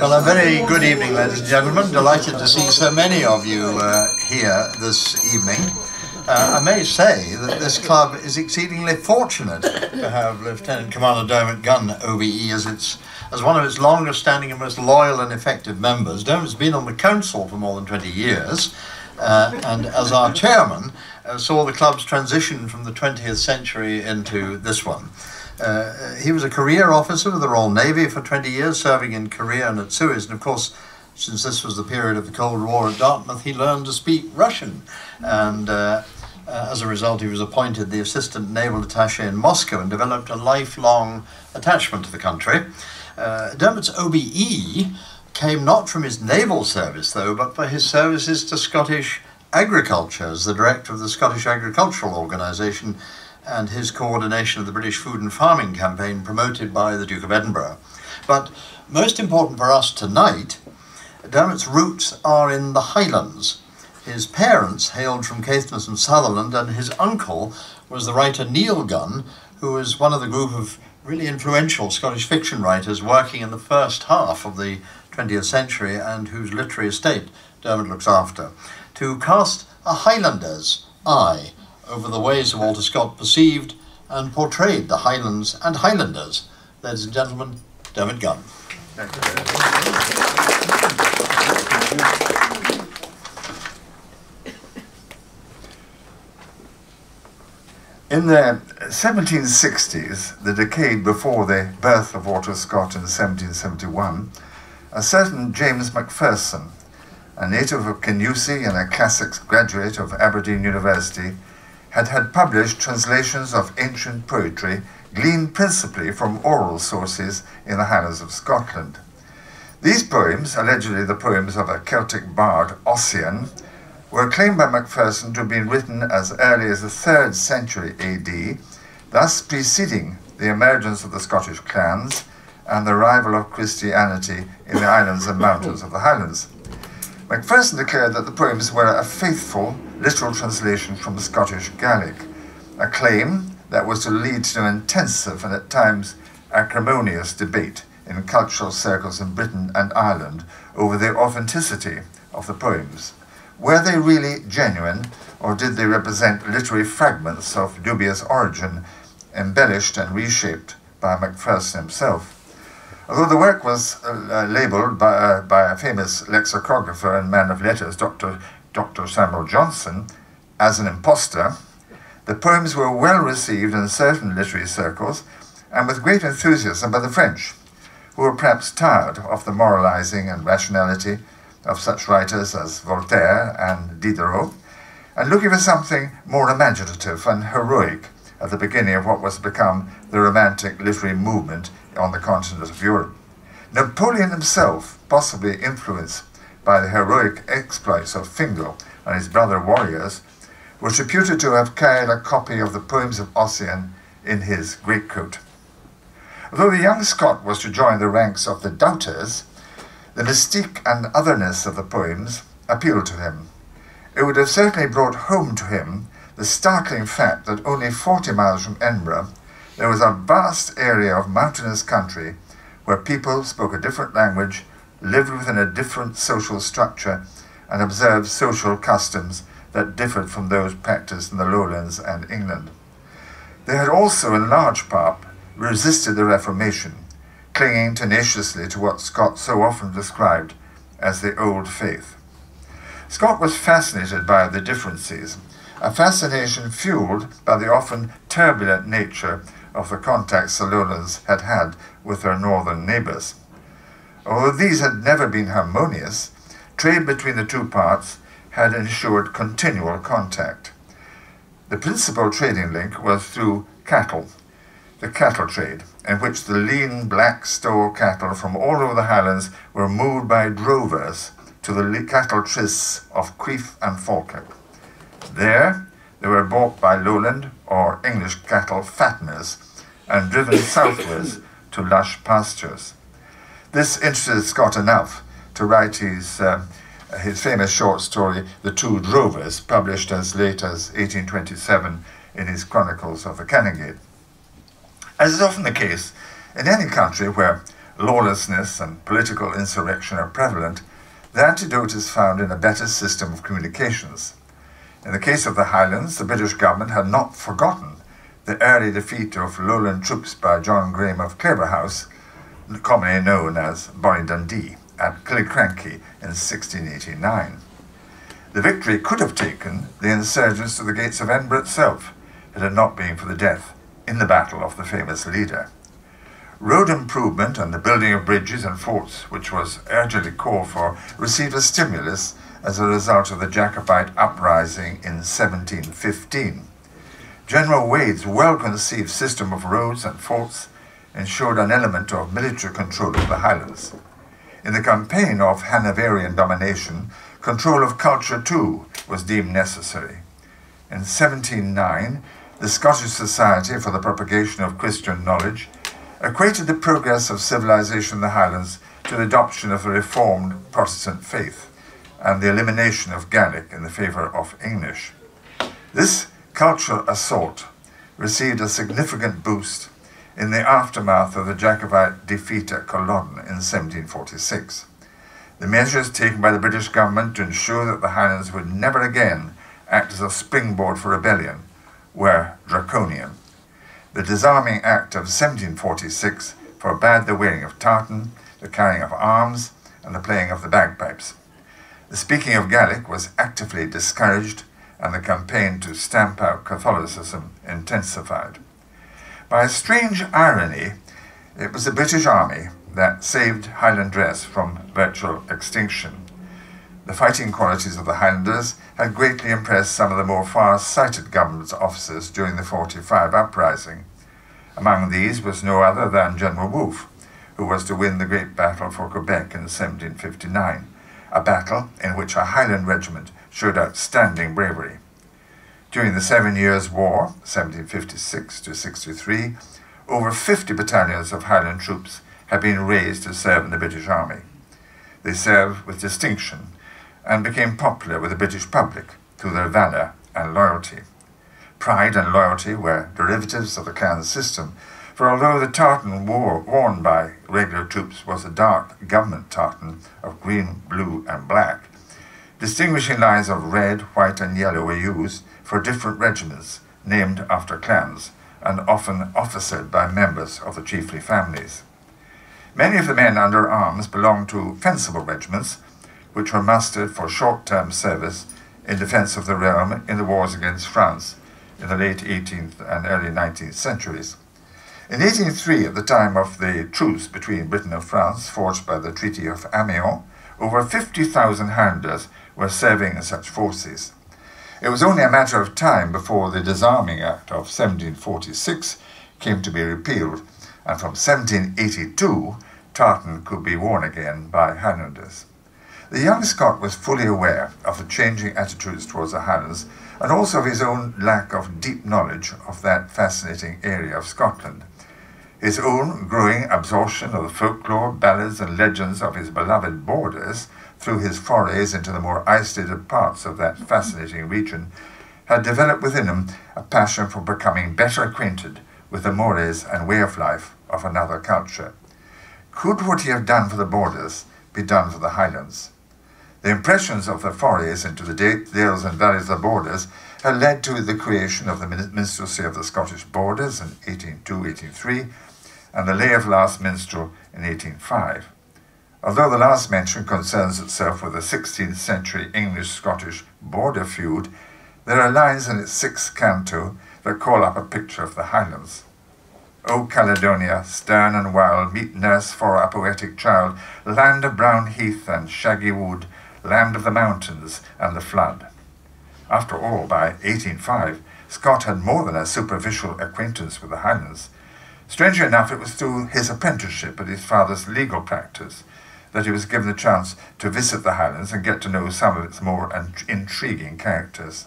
Well, a very good evening, ladies and gentlemen. Delighted to see so many of you here this evening. I may say that this club is exceedingly fortunate to have Lieutenant Commander Diarmid Gunn, OBE, as one of its longest-standing and most loyal and effective members. Diarmid's been on the council for more than 20 years, and as our chairman, saw the club's transition from the 20th century into this one. He was a career officer with the Royal Navy for 20 years, serving in Korea and at Suez. And of course, since this was the period of the Cold War at Dartmouth, he learned to speak Russian. And as a result, he was appointed the assistant naval attaché in Moscow and developed a lifelong attachment to the country. Diarmid's OBE came not from his naval service, though, but for his services to Scottish agriculture as the director of the Scottish Agricultural Organisation and his coordination of the British Food and Farming Campaign promoted by the Duke of Edinburgh. But most important for us tonight, Diarmid's roots are in the Highlands. His parents hailed from Caithness and Sutherland, and his uncle was the writer Neil Gunn, who was one of the group of really influential Scottish fiction writers working in the first half of the 20th century and whose literary estate Diarmid looks after. To cast a Highlander's eye over the ways Walter Scott perceived and portrayed the Highlands and Highlanders. Ladies and gentlemen, Diarmid Gunn. Thank you very much. In the 1760s, the decade before the birth of Walter Scott in 1771, a certain James Macpherson, a native of Kenusey and a classics graduate of Aberdeen University, had published translations of ancient poetry gleaned principally from oral sources in the Highlands of Scotland. These poems, allegedly the poems of a Celtic bard, Ossian, were claimed by Macpherson to have been written as early as the 3rd century AD, thus preceding the emergence of the Scottish clans and the arrival of Christianity in the islands and mountains of the Highlands. Macpherson declared that the poems were a faithful literal translation from Scottish Gaelic, a claim that was to lead to an intensive and at times acrimonious debate in cultural circles in Britain and Ireland over the authenticity of the poems. Were they really genuine, or did they represent literary fragments of dubious origin, embellished and reshaped by Macpherson himself? Although the work was labelled by a famous lexicographer and man of letters, Dr. Samuel Johnson, as an impostor, the poems were well received in certain literary circles and with great enthusiasm by the French, who were perhaps tired of the moralising and rationality of such writers as Voltaire and Diderot, and looking for something more imaginative and heroic at the beginning of what was to become the Romantic literary movement on the continent of Europe. Napoleon himself, possibly influenced by the heroic exploits of Fingal and his brother warriors, was reputed to have carried a copy of the poems of Ossian in his greatcoat. Although the young Scot was to join the ranks of the doubters, the mystique and otherness of the poems appealed to him. It would have certainly brought home to him the startling fact that only 40 miles from Edinburgh, there was a vast area of mountainous country where people spoke a different language, lived within a different social structure, and observed social customs that differed from those practiced in the Lowlands and England. They had also, in large part, resisted the Reformation, clinging tenaciously to what Scott so often described as the Old Faith. Scott was fascinated by the differences, a fascination fueled by the often turbulent nature of the contacts the Lowlands had had with their northern neighbours. Although these had never been harmonious, trade between the two parts had ensured continual contact. The principal trading link was through cattle, the cattle trade, in which the lean black stole cattle from all over the Highlands were moved by drovers to the cattle trysts of Creef and Falkirk. There, they were bought by Lowland or English cattle fatteners and driven southwards to lush pastures. This interested Scott enough to write his famous short story, The Two Drovers, published as late as 1827 in his Chronicles of the Canongate. As is often the case, in any country where lawlessness and political insurrection are prevalent, the antidote is found in a better system of communications. In the case of the Highlands, the British government had not forgotten the early defeat of Lowland troops by John Graham of Claverhouse, commonly known as Bonnie Dundee, at Killiecrankie in 1689. The victory could have taken the insurgents to the gates of Edinburgh itself, had it not been for the death in the battle of the famous leader. Road improvement and the building of bridges and forts, which was urgently called for, received a stimulus as a result of the Jacobite uprising in 1715. General Wade's well-conceived system of roads and forts ensured an element of military control of the Highlands. In the campaign of Hanoverian domination, control of culture too was deemed necessary. In 1709, the Scottish Society for the Propagation of Christian Knowledge equated the progress of civilization in the Highlands to the adoption of the Reformed Protestant faith and the elimination of Gaelic in the favour of English. This culture assault received a significant boost in the aftermath of the Jacobite defeat at Culloden in 1746. The measures taken by the British government to ensure that the Highlands would never again act as a springboard for rebellion were draconian. The Disarming Act of 1746 forbade the wearing of tartan, the carrying of arms, and the playing of the bagpipes. The speaking of Gaelic was actively discouraged, and the campaign to stamp out Catholicism intensified. By a strange irony, it was the British Army that saved Highland dress from virtual extinction. The fighting qualities of the Highlanders had greatly impressed some of the more far-sighted government officers during the '45 uprising. Among these was no other than General Wolfe, who was to win the great battle for Quebec in 1759, a battle in which a Highland regiment showed outstanding bravery. During the 7 Years' War, 1756 to 63, over 50 battalions of Highland troops had been raised to serve in the British Army. They served with distinction and became popular with the British public through their valour and loyalty. Pride and loyalty were derivatives of the clan system, for although the tartan worn by regular troops was a dark government tartan of green, blue and black, distinguishing lines of red, white and yellow were used for different regiments named after clans and often officered by members of the chiefly families. Many of the men under arms belonged to fencible regiments, which were mustered for short-term service in defence of the realm in the wars against France in the late 18th and early 19th centuries. In 1803, at the time of the truce between Britain and France forged by the Treaty of Amiens, over 50,000 Highlanders were serving in such forces. It was only a matter of time before the Disarming Act of 1746 came to be repealed, and from 1782, tartan could be worn again by Highlanders. The young Scot was fully aware of the changing attitudes towards the Highlands and also of his own lack of deep knowledge of that fascinating area of Scotland. His own growing absorption of the folklore, ballads and legends of his beloved Borders through his forays into the more isolated parts of that fascinating region had developed within him a passion for becoming better acquainted with the mores and way of life of another culture. Could what he had done for the Borders be done for the Highlands? The impressions of the forays into the dales and valleys of the Borders had led to the creation of the Minstrelsy of the Scottish Borders in 1802-1803 and the Lay of Last Minstrel in 1805. Although the last mention concerns itself with the 16th century English-Scottish border feud, there are lines in its 6th canto that call up a picture of the Highlands. O Caledonia, stern and wild, meet nurse for a poetic child, land of brown heath and shaggy wood, land of the mountains and the flood. After all, by 1805, Scott had more than a superficial acquaintance with the Highlands. Strangely enough, it was through his apprenticeship at his father's legal practice that he was given the chance to visit the Highlands and get to know some of its more intriguing characters.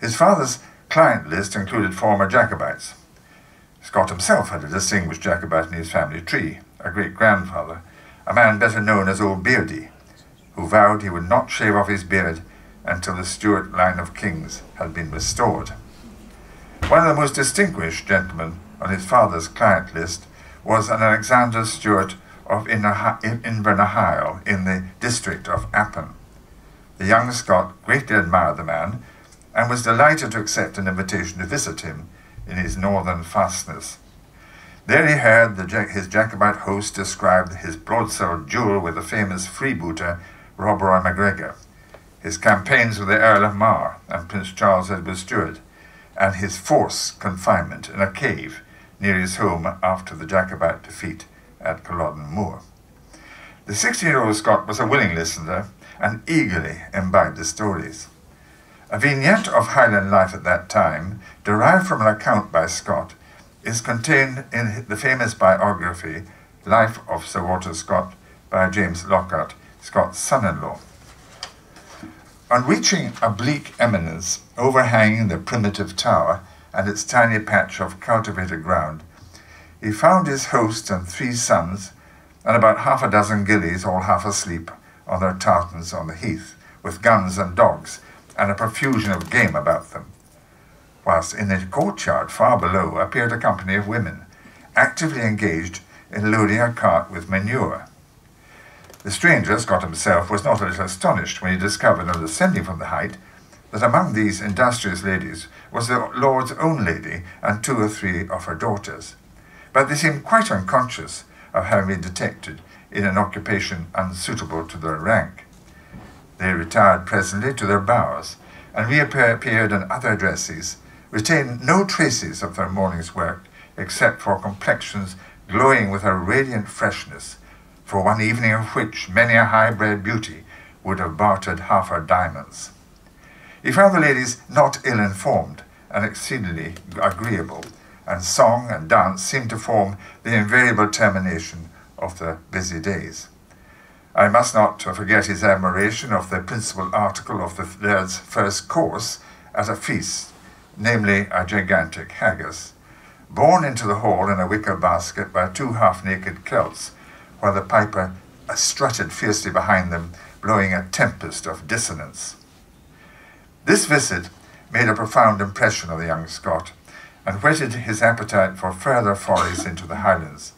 His father's client list included former Jacobites. Scott himself had a distinguished Jacobite in his family tree, a great-grandfather, a man better known as Old Beardy, who vowed he would not shave off his beard until the Stuart line of kings had been restored. One of the most distinguished gentlemen on his father's client list was an Alexander Stuart of Invernahyle in the district of Appin. The young Scot greatly admired the man and was delighted to accept an invitation to visit him in his northern fastness. There he heard his Jacobite host describe his broadsword duel with the famous freebooter Rob Roy MacGregor, his campaigns with the Earl of Mar and Prince Charles Edward Stuart, and his forced confinement in a cave near his home after the Jacobite defeat at Culloden Moor. The 16-year-old Scot was a willing listener and eagerly imbibed the stories. A vignette of Highland life at that time, derived from an account by Scott, is contained in the famous biography, Life of Sir Walter Scott, by James Lockhart, Scott's son-in-law. On reaching a bleak eminence overhanging the primitive tower and its tiny patch of cultivated ground, he found his host and three sons and about half a dozen gillies all half asleep on their tartans on the heath, with guns and dogs and a profusion of game about them, whilst in the courtyard far below appeared a company of women, actively engaged in loading a cart with manure. The stranger, Scott himself, was not a little astonished when he discovered, on descending from the height, that among these industrious ladies was the Lord's own lady and two or three of her daughters. But they seemed quite unconscious of having been detected in an occupation unsuitable to their rank. They retired presently to their bowers, and reappeared in other dresses, retained no traces of their morning's work, except for complexions glowing with a radiant freshness, for one evening of which many a high-bred beauty would have bartered half her diamonds. He found the ladies not ill-informed and exceedingly agreeable, and song and dance seemed to form the invariable termination of their busy days. I must not forget his admiration of the principal article of the laird's first course at a feast, namely a gigantic haggis, borne into the hall in a wicker basket by two half-naked Celts, while the piper strutted fiercely behind them, blowing a tempest of dissonance. This visit made a profound impression on the young Scot, and whetted his appetite for further forays into the Highlands.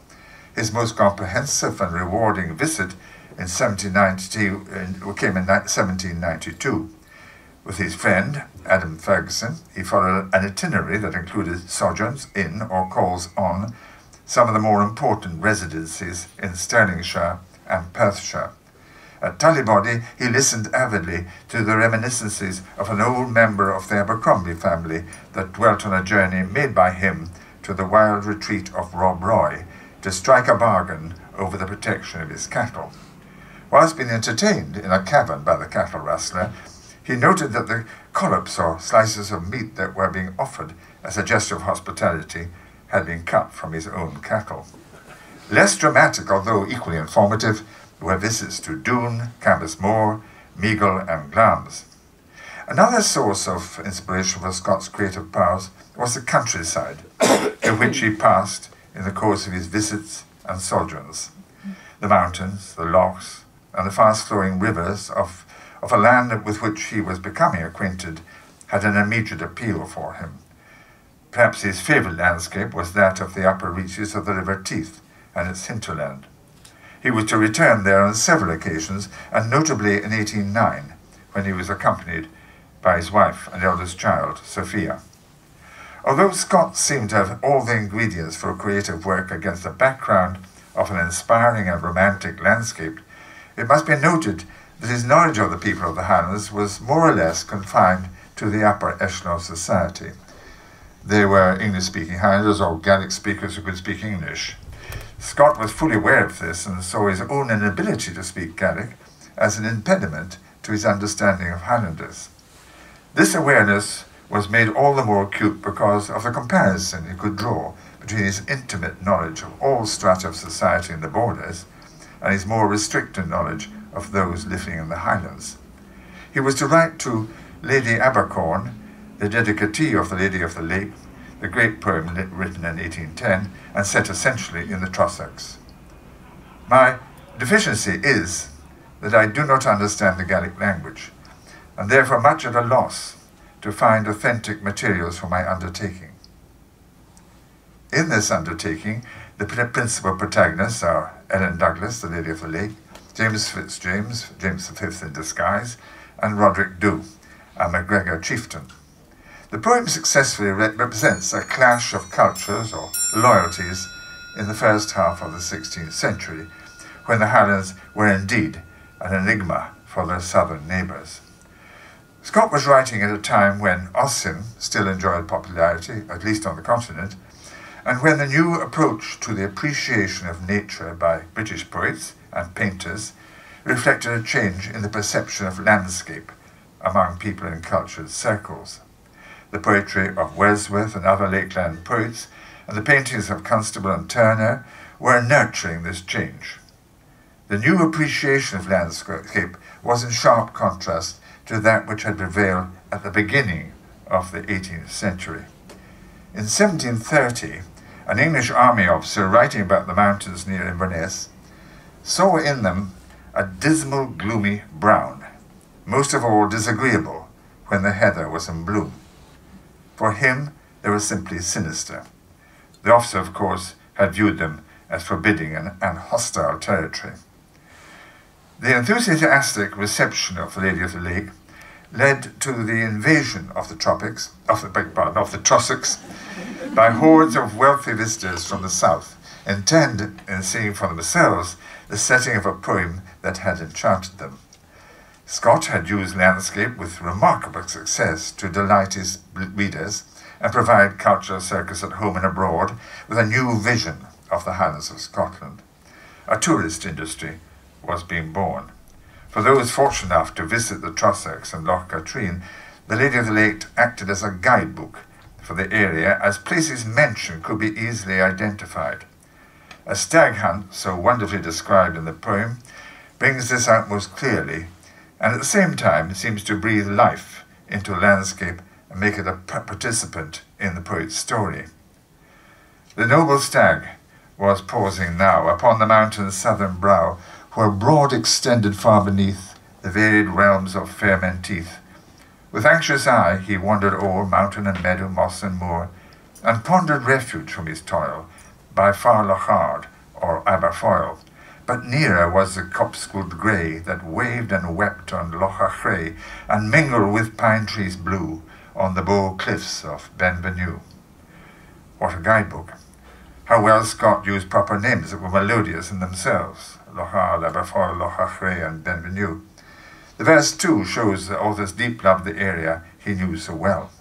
His most comprehensive and rewarding visit came in 1792. With his friend, Adam Ferguson, he followed an itinerary that included sojourns in or calls on some of the more important residences in Stirlingshire and Perthshire. At Tullybody, he listened avidly to the reminiscences of an old member of the Abercrombie family that dwelt on a journey made by him to the wild retreat of Rob Roy to strike a bargain over the protection of his cattle. Whilst being entertained in a cavern by the cattle rustler, he noted that the collops or slices of meat that were being offered as a gesture of hospitality had been cut from his own cattle. Less dramatic, although equally informative, were visits to Doon, Cambus Moor, Meagle and Glamis. Another source of inspiration for Scott's creative powers was the countryside, to which he passed in the course of his visits and sojourns. The mountains, the lochs, and the fast-flowing rivers of a land with which he was becoming acquainted had an immediate appeal for him. Perhaps his favourite landscape was that of the upper reaches of the River Teith and its hinterland. He was to return there on several occasions, and notably in 1809, when he was accompanied by his wife and eldest child, Sophia. Although Scott seemed to have all the ingredients for creative work against the background of an inspiring and romantic landscape, it must be noted that his knowledge of the people of the Highlands was more or less confined to the upper echelon of society. They were English-speaking Highlanders or Gaelic speakers who could speak English. Scott was fully aware of this and saw his own inability to speak Gaelic as an impediment to his understanding of Highlanders. This awareness was made all the more acute because of the comparison he could draw between his intimate knowledge of all strata of society in the Borders and his more restricted knowledge of those living in the Highlands. He was to write to Lady Abercorn, the dedicatee of the Lady of the Lake, the great poem written in 1810 and set essentially in the Trossachs. My deficiency is that I do not understand the Gaelic language, and therefore much at a loss to find authentic materials for my undertaking. In this undertaking, The principal protagonists are Ellen Douglas, the Lady of the Lake, James Fitzjames, James V in disguise, and Roderick Dhu, a MacGregor chieftain. The poem successfully represents a clash of cultures or loyalties in the first half of the 16th century, when the Highlands were indeed an enigma for their southern neighbours. Scott was writing at a time when Ossian still enjoyed popularity, at least on the continent, and when the new approach to the appreciation of nature by British poets and painters reflected a change in the perception of landscape among people in cultured circles. The poetry of Wordsworth and other lakeland poets and the paintings of Constable and Turner were nurturing this change. The new appreciation of landscape was in sharp contrast to that which had prevailed at the beginning of the 18th century. In 1730, an English army officer writing about the mountains near Inverness saw in them a dismal, gloomy brown, most of all disagreeable when the heather was in bloom. For him, they were simply sinister. The officer, of course, had viewed them as forbidding and hostile territory. The enthusiastic reception of the Lady of the Lake led to the invasion of the tropics, of the Trossachs, by hordes of wealthy visitors from the south, intent in seeing for themselves the setting of a poem that had enchanted them. Scott had used landscape with remarkable success to delight his readers and provide cultural circus at home and abroad with a new vision of the Highlands of Scotland. A tourist industry was being born. For those fortunate enough to visit the Trossachs and Loch Achray, the Lady of the Lake acted as a guidebook for the area, as places mentioned could be easily identified. A stag hunt, so wonderfully described in the poem, brings this out most clearly, and at the same time seems to breathe life into a landscape and make it a participant in the poet's story. The noble stag was pausing now upon the mountain's southern brow, where broad extended far beneath the varied realms of fair men teeth. With anxious eye he wandered o'er mountain and meadow, moss and moor, and pondered refuge from his toil by far Lochard or Aberfoyle. But nearer was the copsewood grey that waved and wept on Loch Achray and mingled with pine trees blue on the bow cliffs of Ben Venue. What a guidebook! How well Scott used proper names that were melodious in themselves: Lochard, Aberfoyle, Loch Achray, and Ben Venue. The verse too shows the author's deep love of the area he knew so well.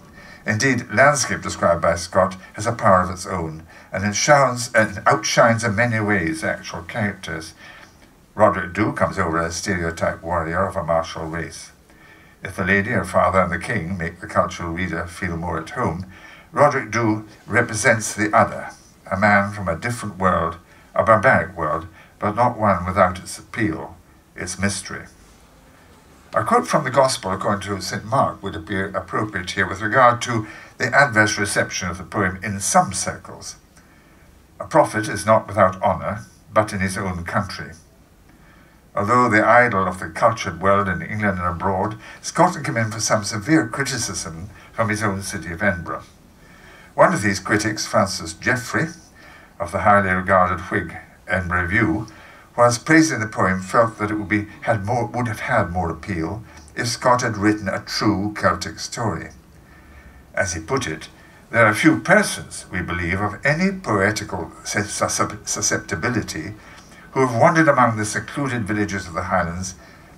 Indeed, landscape described by Scott has a power of its own, and outshines in many ways actual characters. Roderick Dhu comes over as a stereotyped warrior of a martial race. If the lady, her father, and the king make the cultural reader feel more at home, Roderick Dhu represents the other, a man from a different world, a barbaric world, but not one without its appeal, its mystery. A quote from the Gospel according to St. Mark would appear appropriate here with regard to the adverse reception of the poem in some circles. A prophet is not without honour, but in his own country. Although the idol of the cultured world in England and abroad, Scott had come in for some severe criticism from his own city of Edinburgh. One of these critics, Francis Jeffrey, of the highly regarded Whig Edinburgh Review, whilst praising the poem, felt that it would have had more appeal if Scott had written a true Celtic story. As he put it, there are few persons, we believe, of any poetical susceptibility who have wandered among the secluded villages of the Highlands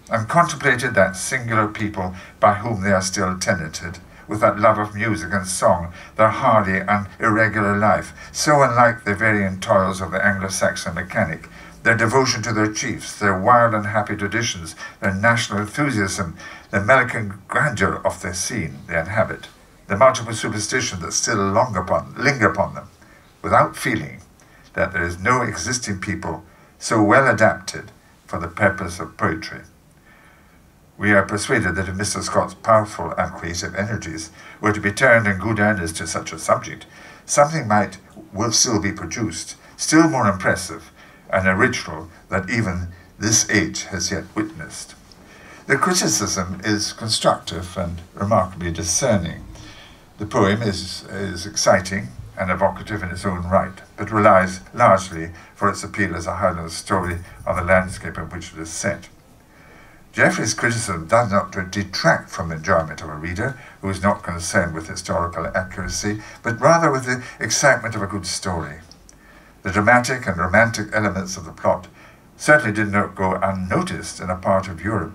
and contemplated that singular people by whom they are still tenanted, with that love of music and song, their hardy and irregular life, so unlike the varying toils of the Anglo-Saxon mechanic, their devotion to their chiefs, their wild and happy traditions, their national enthusiasm, the American grandeur of the scene they inhabit, the multiple superstitions that still linger upon them, without feeling that there is no existing people so well adapted for the purpose of poetry. We are persuaded that if Mr. Scott's powerful and creative energies were to be turned in good earnest to such a subject, something will still be produced, still more impressive, and a ritual that even this age has yet witnessed. The criticism is constructive and remarkably discerning. The poem is exciting and evocative in its own right, but relies largely for its appeal as a Highland story on the landscape in which it is set. Geoffrey's criticism does not detract from the enjoyment of a reader who is not concerned with historical accuracy, but rather with the excitement of a good story. The dramatic and romantic elements of the plot certainly did not go unnoticed in a part of Europe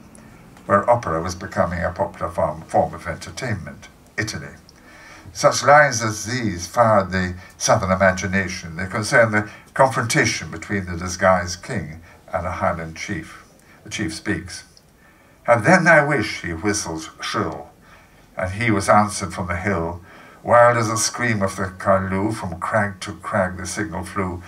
where opera was becoming a popular form of entertainment, Italy. Such lines as these fired the southern imagination. They concerned the confrontation between the disguised king and a Highland chief. The chief speaks. "Have then thy wish," he whistles shrill, and he was answered from the hill. Wild as a scream of the curlew, from crag to crag the signal flew.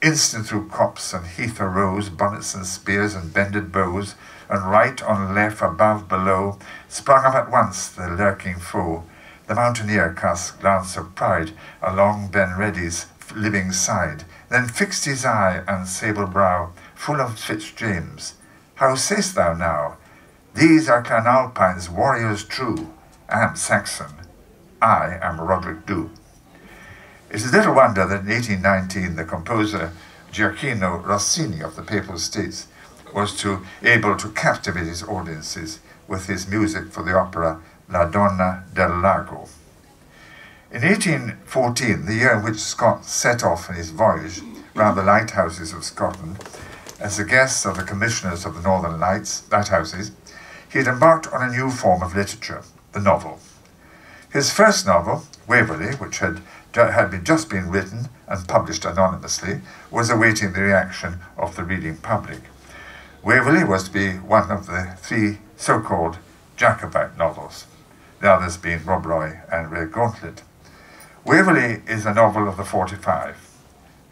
Instant through copse and heath arose, bonnets and spears and bended bows, and right on left, above, below, sprung up at once the lurking foe. The mountaineer cast a glance of pride along Benreddy's living side, then fixed his eye and sable brow, full of Fitz-James. "How say'st thou now? These are Clanalpine's warriors true. I am Saxon. I am Roderick Dhu." It is little wonder that in 1819 the composer Gioachino Rossini of the Papal States was able to captivate his audiences with his music for the opera La Donna del Lago. In 1814, the year in which Scott set off on his voyage round the lighthouses of Scotland, as the guest of the commissioners of the Northern Lighthouses, he had embarked on a new form of literature, the novel. His first novel, Waverley, which had just been written and published anonymously, was awaiting the reaction of the reading public. Waverley was to be one of the three so-called Jacobite novels, the others being Rob Roy and Redgauntlet. Waverley is a novel of the 45,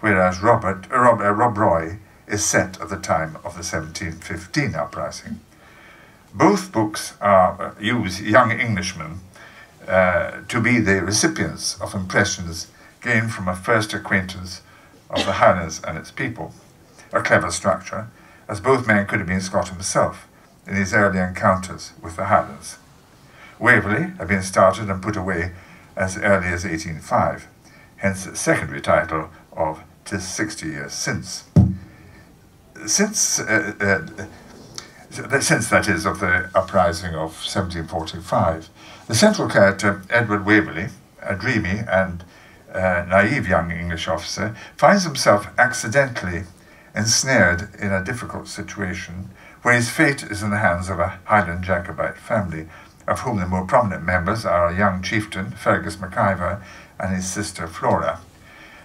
whereas Rob Roy is set at the time of the 1715 uprising. Both books use young Englishmen to be the recipients of impressions gained from a first acquaintance of the Highlands and its people, a clever structure, as both men could have been Scott himself in his early encounters with the Highlands. Waverley had been started and put away as early as 1805, hence its secondary title of "'Tis 60 Years Since." Since, that is, of the uprising of 1745, the central character, Edward Waverley, a dreamy and naive young English officer, finds himself accidentally ensnared in a difficult situation where his fate is in the hands of a Highland Jacobite family, of whom the more prominent members are a young chieftain, Fergus MacIvor, and his sister Flora.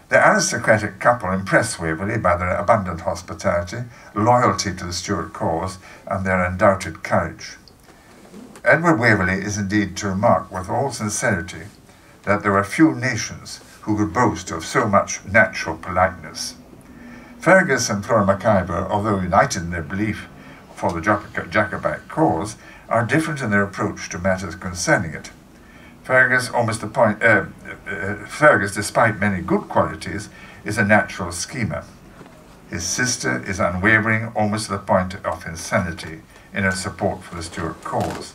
The aristocratic couple impress Waverley by their abundant hospitality, loyalty to the Stuart cause, and their undoubted courage. Edward Waverley is indeed to remark with all sincerity that there are few nations who could boast of so much natural politeness. Fergus and Flora MacIvor, although united in their belief for the Jacobite cause, are different in their approach to matters concerning it. Fergus, despite many good qualities, is a natural schemer. His sister is unwavering, almost to the point of insanity, in her support for the Stuart cause.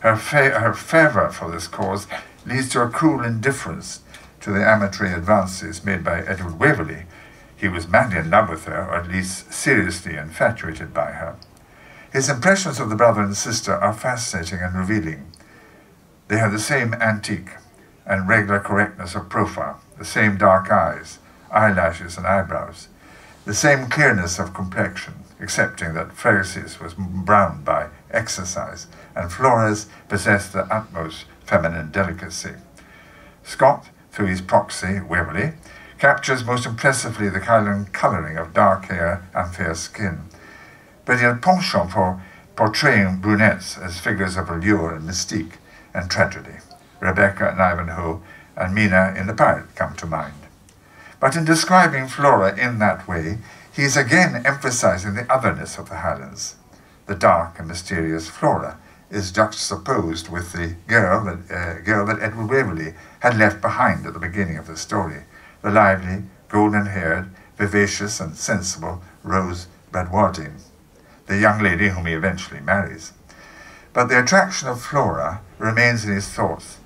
Her fervour for this cause leads to a cruel indifference to the amatory advances made by Edward Waverley. He was madly in love with her, or at least seriously infatuated by her. His impressions of the brother and sister are fascinating and revealing. They have the same antique and regular correctness of profile, the same dark eyes, eyelashes and eyebrows, the same clearness of complexion, excepting that Fergus's was browned by exercise, and Flora's possessed the utmost feminine delicacy. Scott, through his proxy, Waverley, captures most impressively the Highland colouring of dark hair and fair skin, but he had a penchant for portraying brunettes as figures of allure and mystique and tragedy. Rebecca and Ivanhoe and Mina in The Pirate come to mind. But in describing Flora in that way, he is again emphasising the otherness of the Highlands. The dark and mysterious Flora is juxtaposed with the girl that Edward Waverley had left behind at the beginning of the story, the lively, golden-haired, vivacious and sensible Rose Bradwardine, the young lady whom he eventually marries. But the attraction of Flora remains in his thoughts,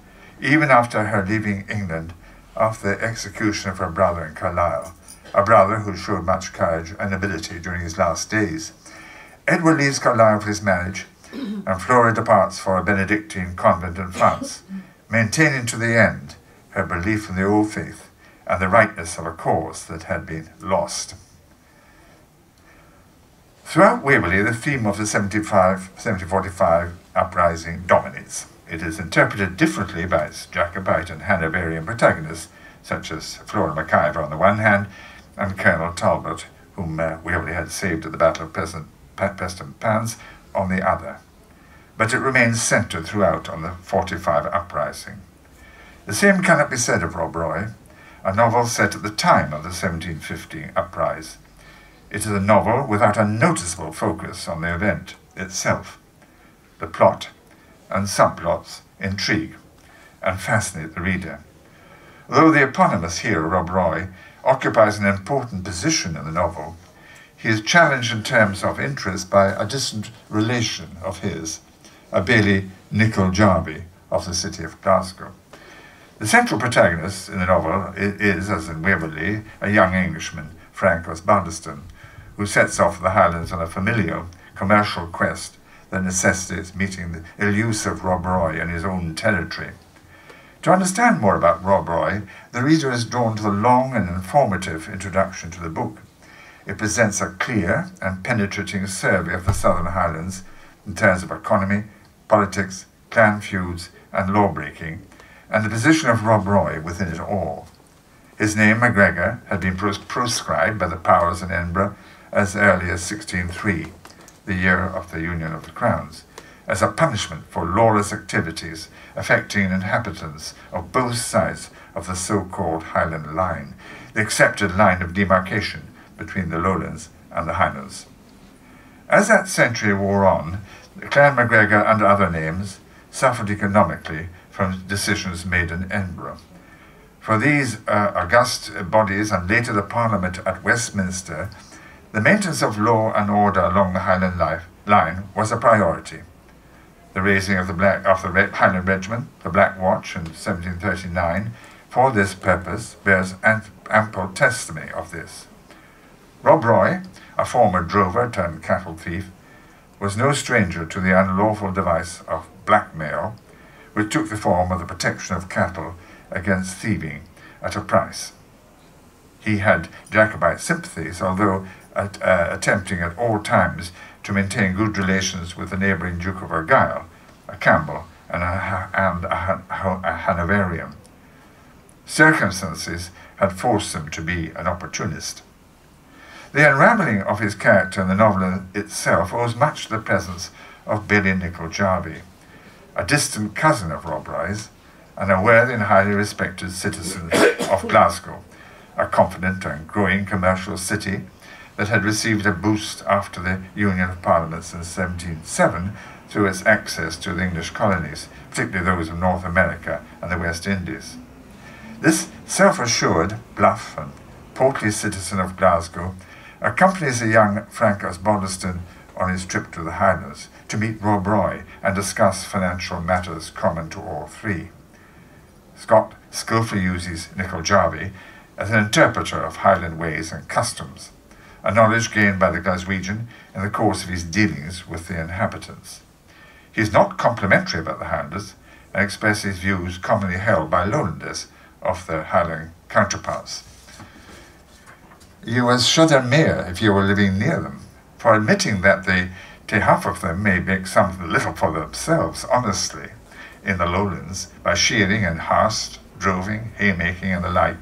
even after her leaving England after the execution of her brother in Carlisle, a brother who showed much courage and ability during his last days. Edward leaves Carlisle for his marriage, and Flora departs for a Benedictine convent in France, maintaining to the end her belief in the Old Faith and the rightness of a cause that had been lost. Throughout Waverley, the theme of the 1745 uprising dominates. It is interpreted differently by its Jacobite and Hanoverian protagonists, such as Flora MacIvor on the one hand, and Colonel Talbot, whom Waverley had saved at the Battle of Preston Pans, on the other. But it remains centred throughout on the 45 uprising. The same cannot be said of Rob Roy, a novel set at the time of the 1715 uprise. It is a novel without a noticeable focus on the event itself. The plot and subplots intrigue and fascinate the reader. Though the eponymous hero, Rob Roy, occupies an important position in the novel, he is challenged in terms of interest by a distant relation of his, a Bailey Nicol Jarvie of the city of Glasgow. The central protagonist in the novel is, as in Waverley, a young Englishman, Frank Osbaldeston, who sets off for the Highlands on a familial, commercial quest that necessitates meeting the elusive Rob Roy in his own territory. To understand more about Rob Roy, the reader is drawn to the long and informative introduction to the book. It presents a clear and penetrating survey of the Southern Highlands in terms of economy, politics, clan feuds, and law-breaking, and the position of Rob Roy within it all. His name, MacGregor, had been proscribed by the powers in Edinburgh as early as 1603, the year of the Union of the Crowns, as a punishment for lawless activities affecting inhabitants of both sides of the so-called Highland Line, the accepted line of demarcation between the Lowlands and the Highlands. As that century wore on, the Clan MacGregor and other names suffered economically from decisions made in Edinburgh. For these august bodies and later the Parliament at Westminster, the maintenance of law and order along the Highland Line was a priority. The raising of the Highland Regiment, the Black Watch, in 1739, for this purpose bears ample testimony of this. Rob Roy, a former drover turned cattle thief, was no stranger to the unlawful device of blackmail, which took the form of the protection of cattle against thieving at a price. He had Jacobite sympathies, although attempting at all times to maintain good relations with the neighbouring Duke of Argyll, a Campbell and a Hanoverian. Circumstances had forced him to be an opportunist. The unravelling of his character in the novel itself owes much to the presence of Bailey Nicol Jarvie, a distant cousin of Rob Roy's, and a worthy and highly respected citizen of Glasgow, a confident and growing commercial city that had received a boost after the Union of Parliaments in 1707 through its access to the English colonies, particularly those of North America and the West Indies. This self-assured, bluff and portly citizen of Glasgow accompanies the young Frank Osbaldeston on his trip to the Highlands to meet Rob Roy and discuss financial matters common to all three. Scott skillfully uses Nicol Jarvie as an interpreter of Highland ways and customs, a knowledge gained by the Glaswegian in the course of his dealings with the inhabitants. He is not complimentary about the Highlanders and expresses views commonly held by Lowlanders of their Highland counterparts. You would shudder mere if you were living near them, for admitting that they take half of them may make something little for themselves, honestly, in the Lowlands, by shearing and harst, droving, haymaking and the like.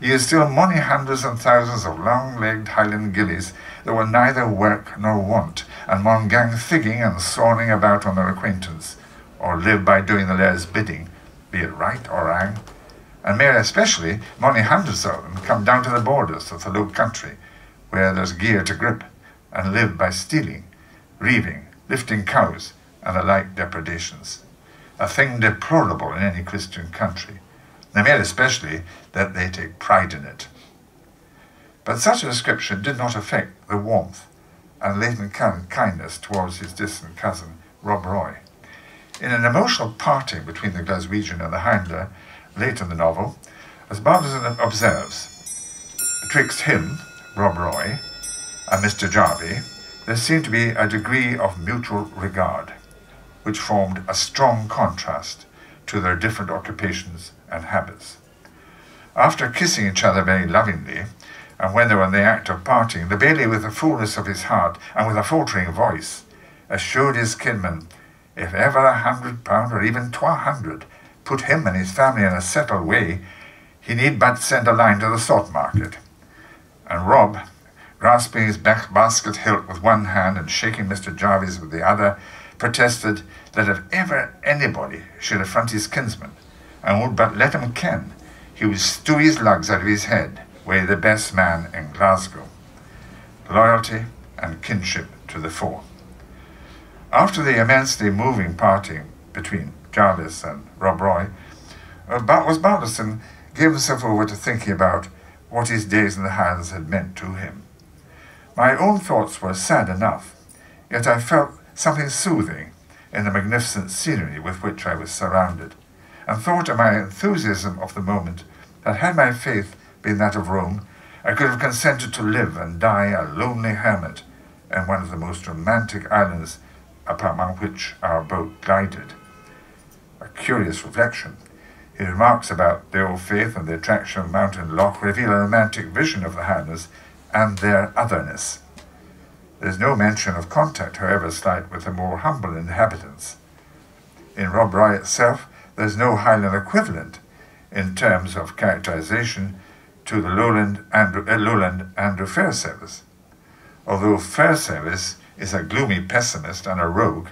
He is still many hundreds and thousands of long-legged Highland gillies that will neither work nor want, and mon gang figging and sawning about on their acquaintance, or live by doing the laird's bidding, be it right or wrong. And mere especially, many hundreds of them come down to the borders of the Low Country, where there's gear to grip, and live by stealing, reaving, lifting cows, and the like depredations, a thing deplorable in any Christian country, and mere especially that they take pride in it. But such a description did not affect the warmth and latent kindness towards his distant cousin, Rob Roy. In an emotional parting between the Glaswegian and the Highlander, late in the novel, as Osbaldeston observes, Twixt him, Rob Roy, and Mr. Jarvie, there seemed to be a degree of mutual regard, which formed a strong contrast to their different occupations and habits. After kissing each other very lovingly, and when they were in the act of parting, the Bailie, with the fullness of his heart and with a faltering voice, assured his kinman, if ever £100 or even 200 put him and his family in a settled way, he need but send a line to the salt market. And Rob, grasping his basket hilt with one hand and shaking Mr. Jarvie's with the other, protested that if ever anybody should affront his kinsman, and would but let him ken, he would stew his lugs out of his head, were the best man in Glasgow. Loyalty and kinship to the fore. After the immensely moving parting between Jarvis and Rob Roy, was Balderson gave himself over to thinking about what his days in the Highlands had meant to him. My own thoughts were sad enough, yet I felt something soothing in the magnificent scenery with which I was surrounded, and thought of my enthusiasm of the moment that had my faith been that of Rome, I could have consented to live and die a lonely hermit in one of the most romantic islands among which our boat glided. A curious reflection. His remarks about the Old Faith and the attraction of Mountain Loch reveal a romantic vision of the Highlands and their otherness. There is no mention of contact, however slight, with the more humble inhabitants. In Rob Roy itself, there is no Highland equivalent in terms of characterization to the Lowland Andrew Fairservice. Although Fairservice is a gloomy pessimist and a rogue,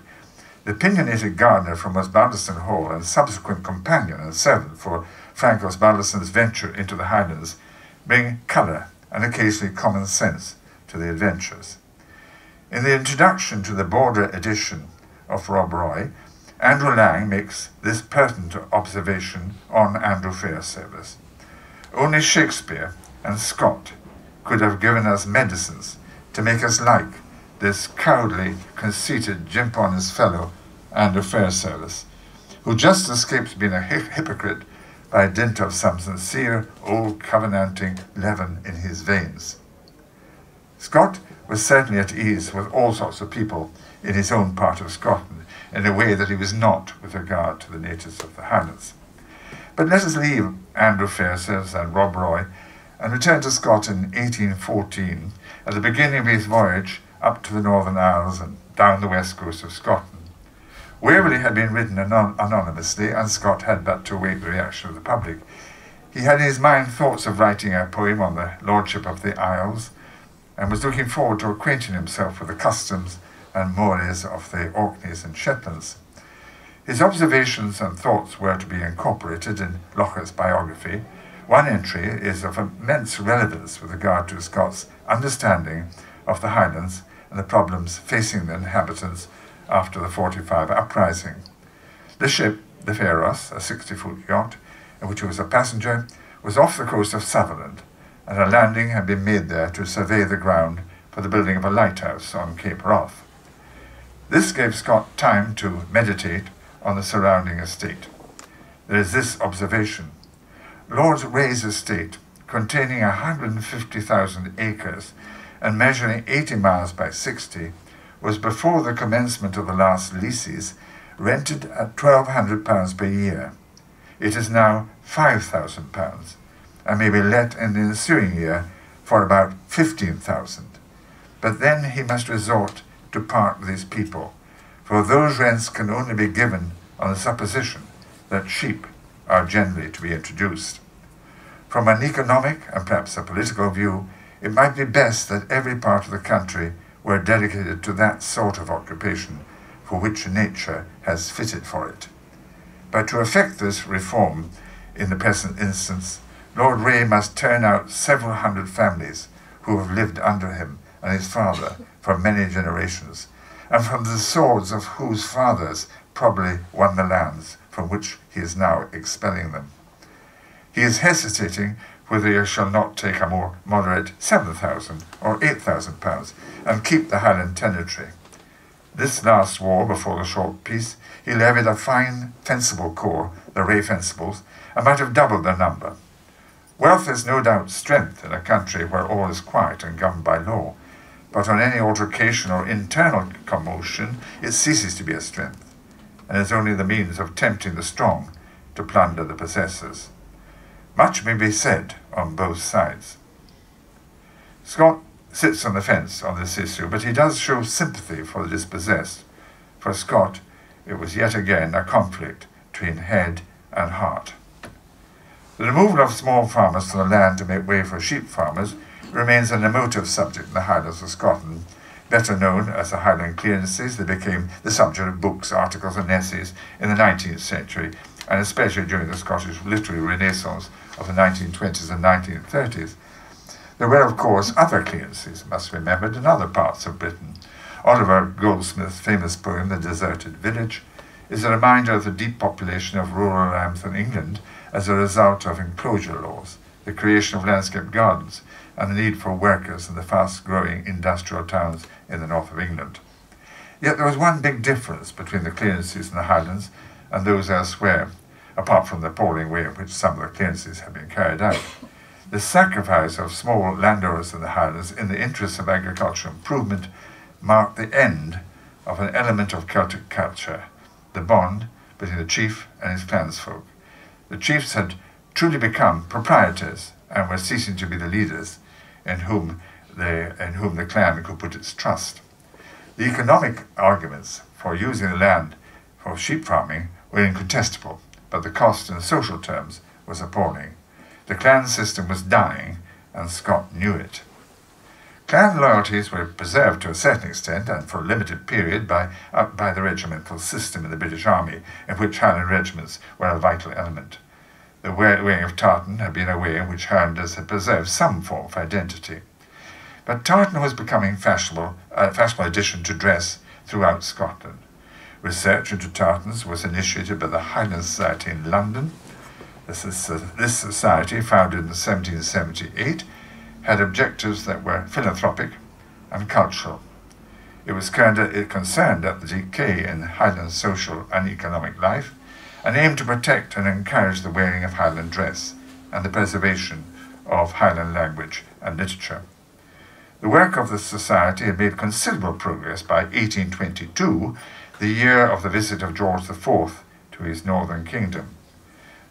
the opinionated gardener from Osbaldeston Hall and subsequent companion and servant for Frank Osbaldeston's venture into the Highlands bring colour and occasionally common sense to the adventures. In the introduction to the Border edition of Rob Roy, Andrew Lang makes this pertinent observation on Andrew Fairservice. Only Shakespeare and Scott could have given us medicines to make us like this cowardly, conceited jimp on his fellow Andrew Fairservice, who just escapes being a hypocrite by dint of some sincere old covenanting leaven in his veins. Scott was certainly at ease with all sorts of people in his own part of Scotland, in a way that he was not with regard to the natives of the Highlands. But let us leave Andrew Fairservice and Rob Roy and return to Scott in 1814 at the beginning of his voyage up to the Northern Isles and down the west coast of Scotland. Waverley had been written anonymously, and Scott had but to await the reaction of the public. He had in his mind thoughts of writing a poem on the lordship of the Isles and was looking forward to acquainting himself with the customs and mores of the Orkneys and Shetlands. His observations and thoughts were to be incorporated in Locher's biography. One entry is of immense relevance with regard to Scott's understanding of the Highlands and the problems facing the inhabitants after the '45 uprising. The ship, the Pharos, a 60-foot yacht, in which he was a passenger, was off the coast of Sutherland, and a landing had been made there to survey the ground for the building of a lighthouse on Cape Wrath. This gave Scott time to meditate on the surrounding estate. There is this observation. Lord Ray's estate, containing 150,000 acres and measuring 80 miles by 60, was before the commencement of the last leases rented at £1,200 per year. It is now £5,000 and may be let in the ensuing year for about £15,000. But then he must resort to part with his people, for those rents can only be given on the supposition that sheep are generally to be introduced. From an economic and perhaps a political view, it might be best that every part of the country were dedicated to that sort of occupation for which nature has fitted for it. But to effect this reform in the present instance, Lord Ray must turn out several hundred families who have lived under him and his father for many generations, and from the swords of whose fathers probably won the lands from which he is now expelling them. He is hesitating whether he shall not take a more moderate £7,000 or £8,000 and keep the Highland tenantry. This last war, before the short peace, he levied a fine fencible corps, the Ray Fencibles, and might have doubled their number. Wealth is no doubt strength in a country where all is quiet and governed by law, but on any altercation or internal commotion it ceases to be a strength, and is only the means of tempting the strong to plunder the possessors. Much may be said on both sides. Scott sits on the fence on this issue, but he does show sympathy for the dispossessed. For Scott, it was yet again a conflict between head and heart. The removal of small farmers from the land to make way for sheep farmers remains an emotive subject in the Highlands of Scotland. Better known as the Highland clearances, they became the subject of books, articles and essays in the 19th century, and especially during the Scottish literary renaissance of the 1920s and 1930s. There were, of course, other clearances, must be remembered, in other parts of Britain. Oliver Goldsmith's famous poem, The Deserted Village, is a reminder of the depopulation of rural lands in England as a result of enclosure laws, the creation of landscape gardens, and the need for workers in the fast-growing industrial towns in the north of England. Yet there was one big difference between the clearances in the Highlands and those elsewhere, apart from the appalling way in which some of the clearances have been carried out. The sacrifice of small landowners in the Highlands in the interests of agricultural improvement marked the end of an element of Celtic culture, the bond between the chief and his clansfolk. The chiefs had truly become proprietors and were ceasing to be the leaders in whom the clan could put its trust. The economic arguments for using the land for sheep farming were incontestable, but the cost in social terms was appalling. The clan system was dying, and Scott knew it. Clan loyalties were preserved to a certain extent and for a limited period by the regimental system in the British Army, in which Highland regiments were a vital element. The wearing of tartan had been a way in which Highlanders had preserved some form of identity. But tartan was becoming a fashionable addition to dress throughout Scotland. Research into tartans was initiated by the Highland Society in London. This society, founded in 1778, had objectives that were philanthropic and cultural. It was concerned at the decay in Highland social and economic life and aimed to protect and encourage the wearing of Highland dress and the preservation of Highland language and literature. The work of the society had made considerable progress by 1822, the year of the visit of George IV to his northern kingdom.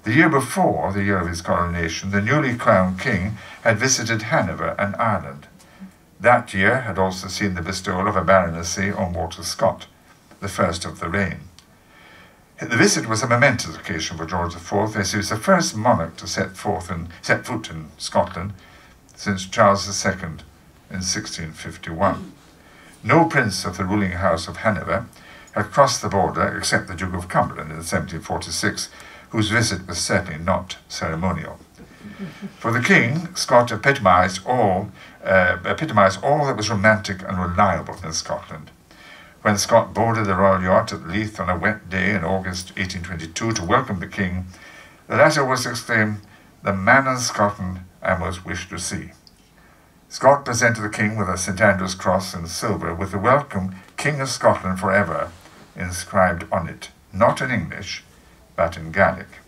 The year before, the year of his coronation, the newly crowned king had visited Hanover and Ireland. That year had also seen the bestowal of a baronetcy on Walter Scott, the first of the reign. The visit was a momentous occasion for George IV, as he was the first monarch to set foot in Scotland since Charles II in 1651. No prince of the ruling house of Hanover had crossed the border except the Duke of Cumberland in 1746, whose visit was certainly not ceremonial. For the king, Scott epitomised all that was romantic and reliable in Scotland. When Scott boarded the royal yacht at Leith on a wet day in August 1822 to welcome the king, the latter was exclaimed, "The man in Scotland I most wish to see." Scott presented the king with a St Andrew's cross in silver with the welcome "King of Scotland forever" inscribed on it, not in English, but in Gaelic.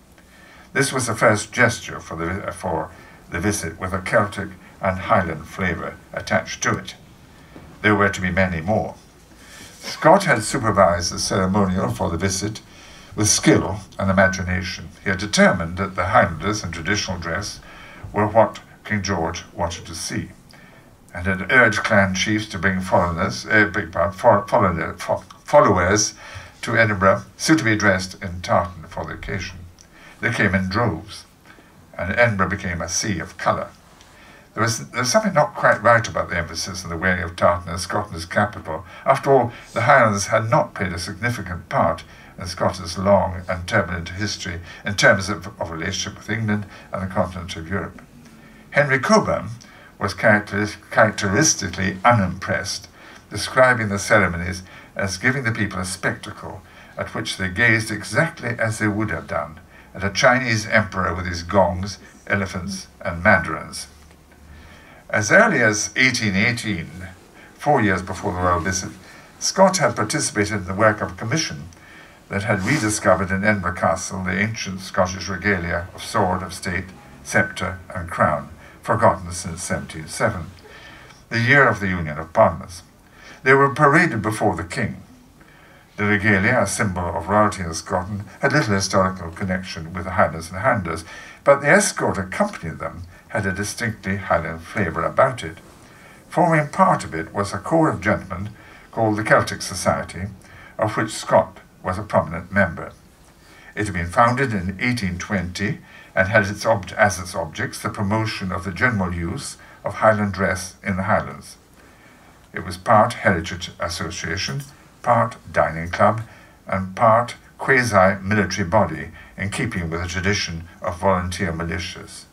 This was the first gesture for the visit, with a Celtic and Highland flavour attached to it. There were to be many more. Scott had supervised the ceremonial for the visit with skill and imagination. He had determined that the Highlanders in traditional dress were what King George wanted to see, and had urged clan chiefs to bring followers to Edinburgh, suitably dressed in tartan for the occasion. They came in droves, and Edinburgh became a sea of colour. There was something not quite right about the emphasis on the wearing of tartan as Scotland's capital. After all, the Highlands had not played a significant part in Scotland's long and turbulent history in terms of relationship with England and the continent of Europe. Henry Cockburn was characteristically unimpressed, describing the ceremonies as giving the people a spectacle at which they gazed exactly as they would have done at a Chinese emperor with his gongs, elephants, and mandarins. As early as 1818, 4 years before the royal visit, Scott had participated in the work of a commission that had rediscovered in Edinburgh Castle the ancient Scottish regalia of sword, of state, sceptre and crown, forgotten since 1707, the year of the Union of Parliaments. They were paraded before the king. The regalia, a symbol of royalty in Scotland, had little historical connection with the Highlands and Highlanders, but the escort accompanying them had a distinctly Highland flavour about it. Forming part of it was a corps of gentlemen called the Celtic Society, of which Scott was a prominent member. It had been founded in 1820 and had as its objects the promotion of the general use of Highland dress in the Highlands. It was part Heritage Association, part Dining Club, and part quasi-military body in keeping with the tradition of volunteer militias.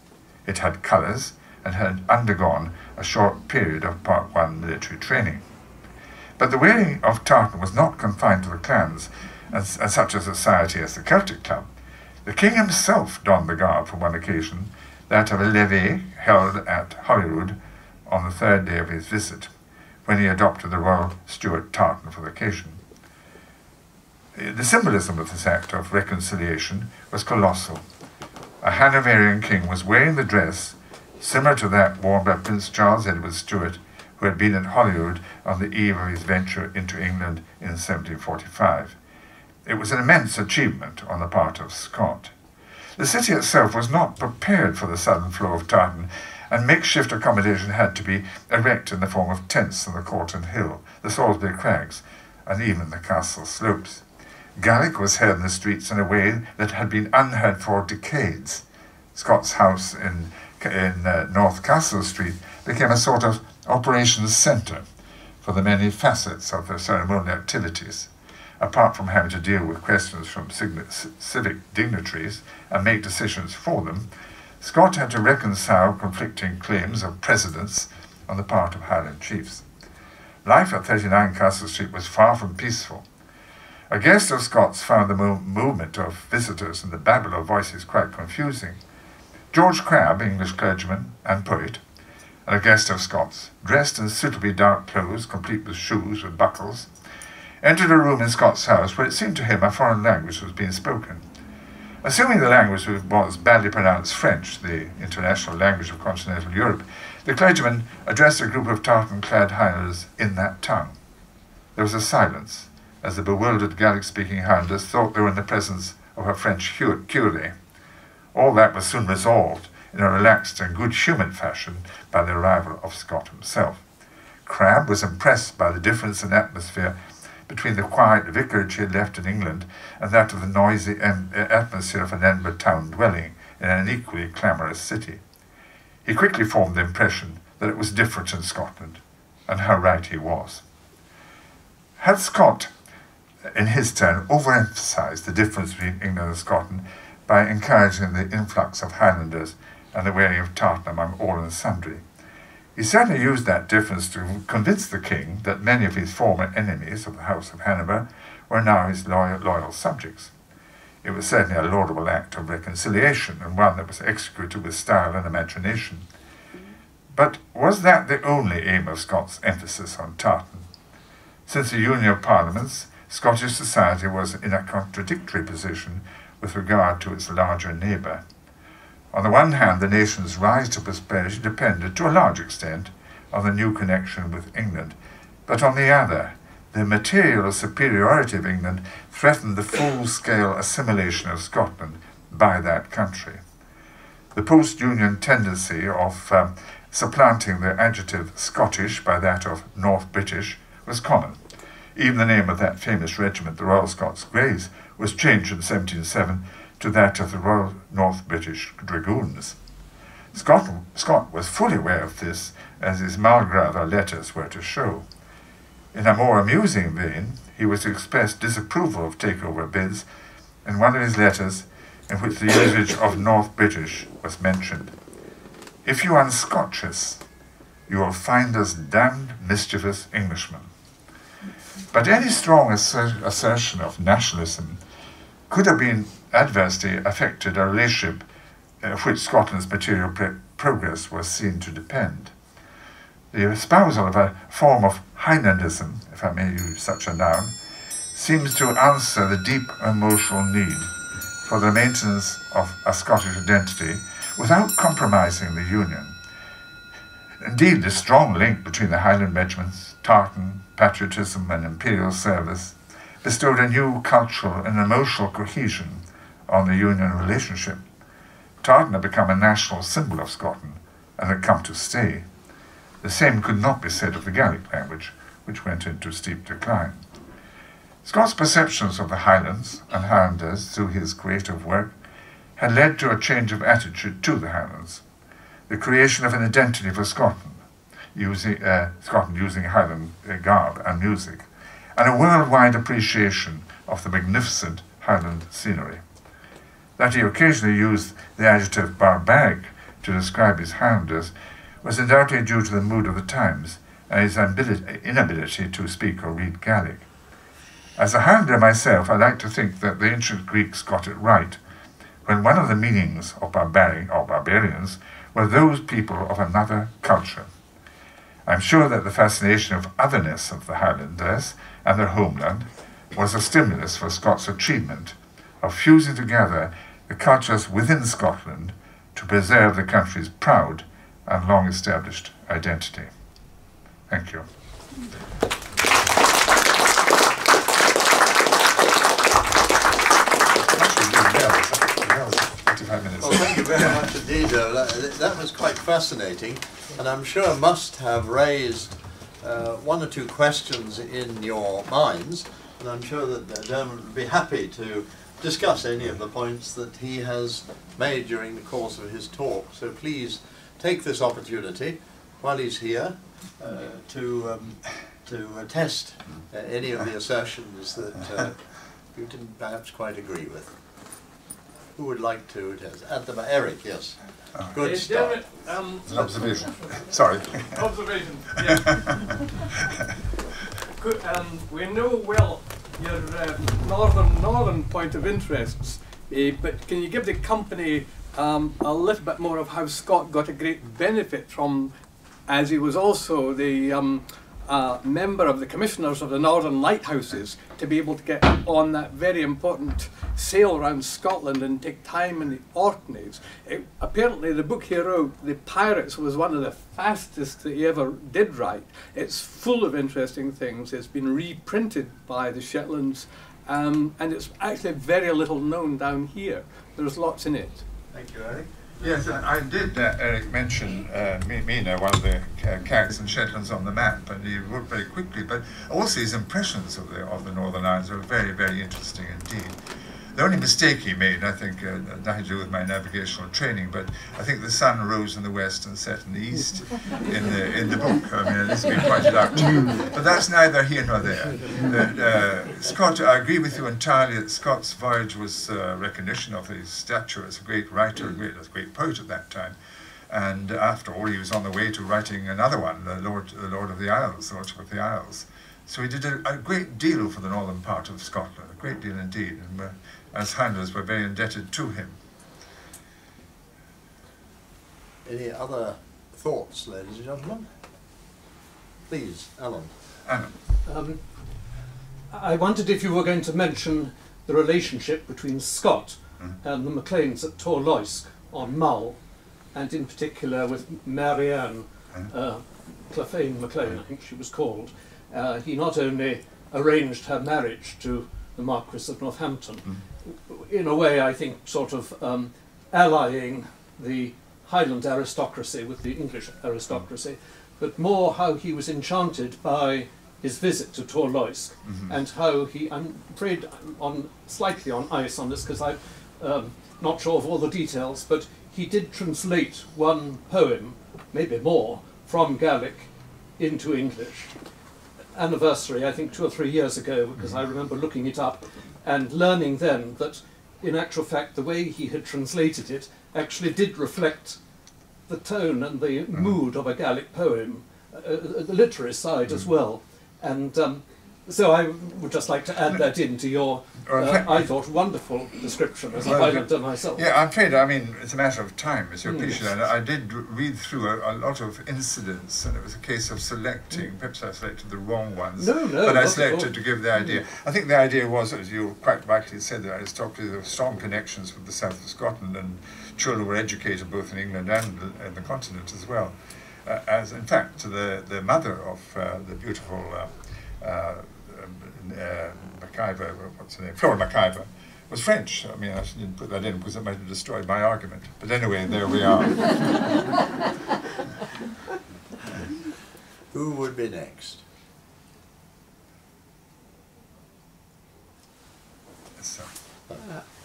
It had colours and had undergone a short period of Part I military training. But the wearing of tartan was not confined to the clans and such a society as the Celtic Club. The king himself donned the garb for one occasion, that of a levee held at Holyrood on the third day of his visit, when he adopted the Royal Stuart tartan for the occasion. The symbolism of this act of reconciliation was colossal. A Hanoverian king was wearing the dress similar to that worn by Prince Charles Edward Stuart, who had been at Holyrood on the eve of his venture into England in 1745. It was an immense achievement on the part of Scott. The city itself was not prepared for the sudden flow of tartan, and makeshift accommodation had to be erected in the form of tents on the Courton Hill, the Salisbury Crags, and even the castle slopes. Gaelic was heard in the streets in a way that had been unheard for decades. Scott's house in North Castle Street became a sort of operations centre for the many facets of their ceremonial activities. Apart from having to deal with questions from civic dignitaries and make decisions for them, Scott had to reconcile conflicting claims of precedence on the part of Highland chiefs. Life at 39 Castle Street was far from peaceful. A guest of Scott's found the movement of visitors and the babble of voices quite confusing. George Crabbe, English clergyman and poet, and a guest of Scott's, dressed in suitably dark clothes, complete with shoes with buckles, entered a room in Scott's house where it seemed to him a foreign language was being spoken. Assuming the language was badly pronounced French, the international language of continental Europe, the clergyman addressed a group of tartan-clad Highlanders in that tongue. There was a silence, as the bewildered Gaelic-speaking Highlanders thought they were in the presence of a French curé. All that was soon resolved in a relaxed and good-humoured fashion by the arrival of Scott himself. Crabbe was impressed by the difference in atmosphere between the quiet vicarage he had left in England and that of the noisy atmosphere of an Edinburgh town dwelling in an equally clamorous city. He quickly formed the impression that it was different in Scotland, and how right he was. Had Scott, in his turn, overemphasised the difference between England and Scotland by encouraging the influx of Highlanders and the wearing of tartan among all and sundry? He certainly used that difference to convince the king that many of his former enemies of the House of Hanover were now his loyal subjects. It was certainly a laudable act of reconciliation, and one that was executed with style and imagination. But was that the only aim of Scott's emphasis on tartan? Since the Union of Parliaments, Scottish society was in a contradictory position with regard to its larger neighbour. On the one hand, the nation's rise to prosperity depended, to a large extent, on the new connection with England, but on the other, the material superiority of England threatened the full-scale assimilation of Scotland by that country. The post-Union tendency of supplanting the adjective Scottish by that of North British was common. Even the name of that famous regiment, the Royal Scots Greys, was changed in 1707 to that of the Royal North British Dragoons. Scott was fully aware of this, as his Marlgrave letters were to show. In a more amusing vein, he was to express disapproval of takeover bids in one of his letters in which the usage of North British was mentioned. "If you unscotch us, you will find us damned mischievous Englishmen." But any strong assertion of nationalism could have been adversely affected a relationship of which Scotland's material progress was seen to depend. The espousal of a form of Highlandism, if I may use such a noun, seems to answer the deep emotional need for the maintenance of a Scottish identity, without compromising the Union. Indeed, the strong link between the Highland regiments, tartan, patriotism and imperial service bestowed a new cultural and emotional cohesion on the Union relationship. Tartan had become a national symbol of Scotland and had come to stay. The same could not be said of the Gaelic language, which went into steep decline. Scott's perceptions of the Highlands and Highlanders through his creative work had led to a change of attitude to the Highlands, the creation of an identity for Scotland, using Highland garb and music, and a worldwide appreciation of the magnificent Highland scenery. That he occasionally used the adjective barbaric to describe his Highlanders was undoubtedly due to the mood of the times and his inability to speak or read Gaelic. As a Highlander myself, I like to think that the ancient Greeks got it right, when one of the meanings of barbaric or barbarians were those people of another culture. I'm sure that the fascination of otherness of the Highlanders and their homeland was a stimulus for Scott's achievement of fusing together the cultures within Scotland to preserve the country's proud and long-established identity. Thank you. Well, thank you very much indeed. That was quite fascinating, and I'm sure must have raised one or two questions in your minds, and I'm sure that Diarmid would be happy to discuss any of the points that he has made during the course of his talk. So please take this opportunity while he's here to test any of the assertions that you didn't perhaps quite agree with. Who would like to? At the Eric, yes. Oh. Good start. An observation. Sorry. Observation. Yeah. Good, we know well your northern point of interests, but can you give the company a little bit more of how Scott got a great benefit from, as he was also the member of the commissioners of the Northern Lighthouses, to be able to get on that very important sail around Scotland and take time in the Orkneys. Apparently the book he wrote, The Pirates, was one of the fastest that he ever did write. It's full of interesting things. It's been reprinted by the Shetlands, and it's actually very little known down here. There's lots in it. Thank you, Eric. Yes, I did, Eric, mention Mina, one of the Cags and Shetlands on the map, and he wrote very quickly, but also his impressions of the Northern Islands are very, very interesting indeed. The only mistake he made, I think, nothing to do with my navigational training, but I think the sun rose in the west and set in the east in the book. I mean, it's been pointed out to you. But that's neither here nor there. Scott, I agree with you entirely that Scott's voyage was recognition of his stature as a great writer, a great poet at that time. And after all, he was on the way to writing another one, the Lord of the Isles, Lordship of the Isles. So he did a great deal for the northern part of Scotland, a great deal indeed. And as Highlanders, we're very indebted to him. Any other thoughts, ladies and gentlemen? Please, Alan. Alan. I wondered if you were going to mention the relationship between Scott and the Macleans at Torloisk on Mull, and in particular with Marianne Clephane Maclean, I think she was called. He not only arranged her marriage to the Marquis of Northampton, in a way, I think, sort of allying the Highland aristocracy with the English aristocracy, but more how he was enchanted by his visit to Torloisk, and how he, I'm afraid I'm slightly on ice on this because I'm not sure of all the details, but he did translate one poem, maybe more, from Gaelic into English. Anniversary, I think 2 or 3 years ago, because I remember looking it up and learning then that in actual fact the way he had translated it actually did reflect the tone and the mood of a Gaelic poem, the literary side as well. And So I would just like to add that into your, I thought, wonderful description as a Highlander myself. Yeah, I'm afraid, I mean, it's a matter of time, as your patient, and I did read through a lot of incidents, and it was a case of selecting, perhaps I selected the wrong ones, but I selected to give the idea. I think the idea was, as you quite rightly said, that aristocracy had strong connections with the south of Scotland, and children were educated both in England and the continent as well, as in fact the mother of the beautiful MacIver, what's her name? Flora MacIver was French. I mean, I shouldn't put that in because it might have destroyed my argument. But anyway, there we are. Who would be next?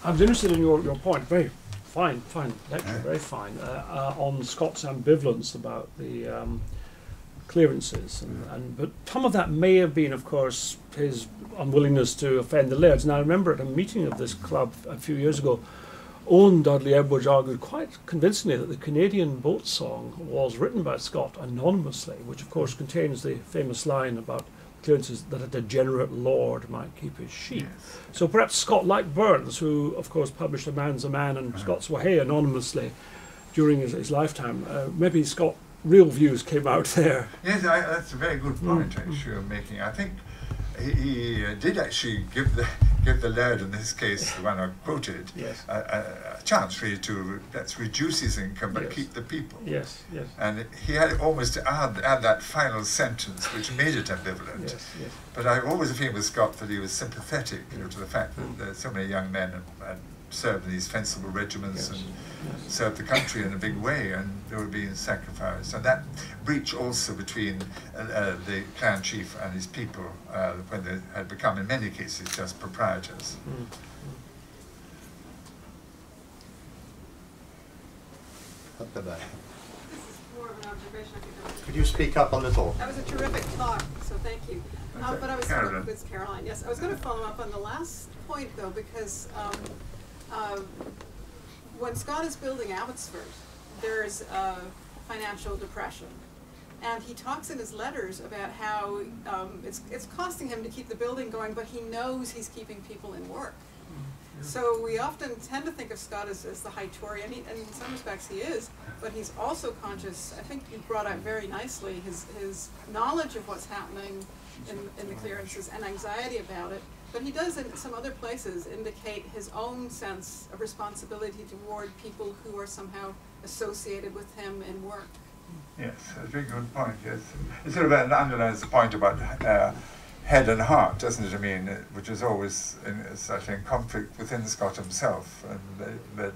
I was interested in your point, very fine, lecture, very fine, on Scott's ambivalence about the clearances, but some of that may have been, of course, his unwillingness to offend the lairds. And I remember at a meeting of this club a few years ago, Owen Dudley Edwards argued quite convincingly that the Canadian boat song was written by Scott anonymously, which of course contains the famous line about clearances that a degenerate lord might keep his sheep. Yes. So perhaps Scott, like Burns, who of course published A Man's a Man and Scots Wha Hae anonymously during his lifetime, maybe Scott real views came out there. Yes, that's a very good point actually you're making. I think he did actually give the laird, in this case, the one I quoted, yes, a chance really to reduce his income but keep the people. Yes, yes. And he had almost to add that final sentence, which made it ambivalent. Yes, yes. But I always feel with Scott that he was sympathetic, you know, to the fact that there's so many young men and served in these fencible regiments and served the country in a big way, and they were being sacrificed. And that breach also between the clan chief and his people, when they had become, in many cases, just proprietors. Up the back. This is more of an observation. Could you speak up a little? That was a terrific talk, so thank you. But I was Caroline. Yes, I was going to follow up on the last point, though, because when Scott is building Abbotsford, there's a financial depression, and he talks in his letters about how it's costing him to keep the building going, but he knows he's keeping people in work. So we often tend to think of Scott as the high Tory, and, in some respects he is, but he's also conscious. I think you brought out very nicely his knowledge of what's happening in the clearances and anxiety about it. But he does, in some other places, indicate his own sense of responsibility toward people who are somehow associated with him in work. Yes, that's a very good point, yes. It sort of underlines the point about head and heart, doesn't it, I mean, which is always in conflict within Scott himself. And, but